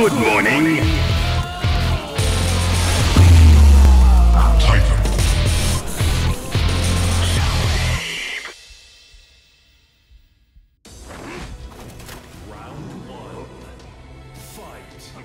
Good morning. Titan. Round one. Fight. Fight.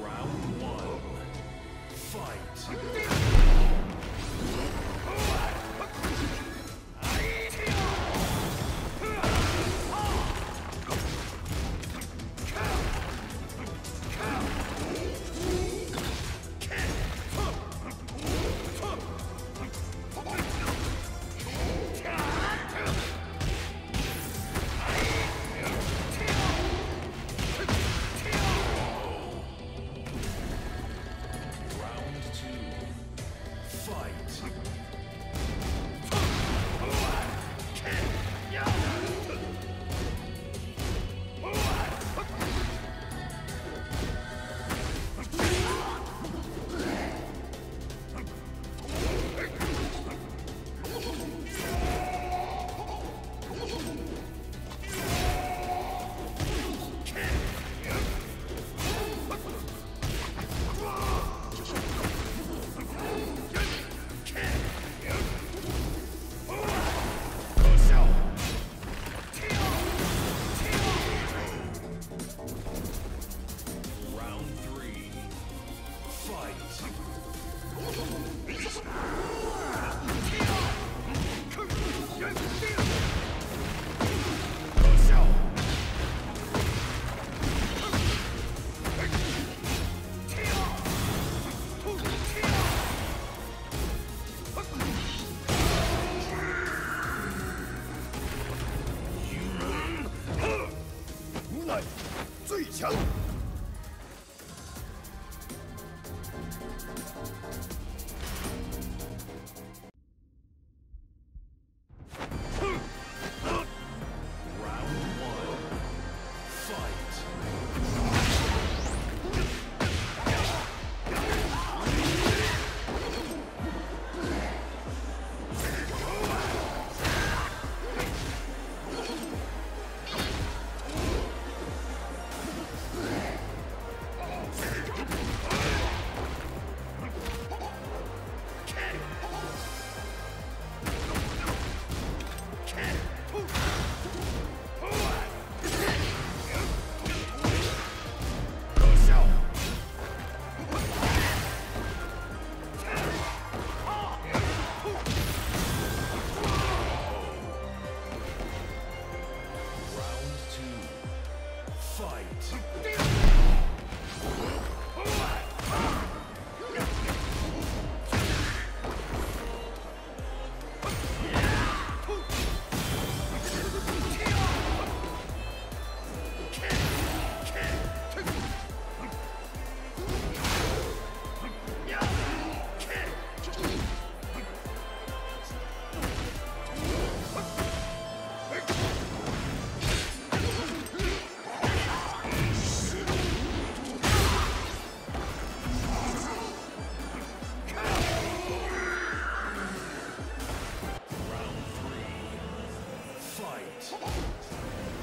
Round 3,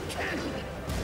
fight!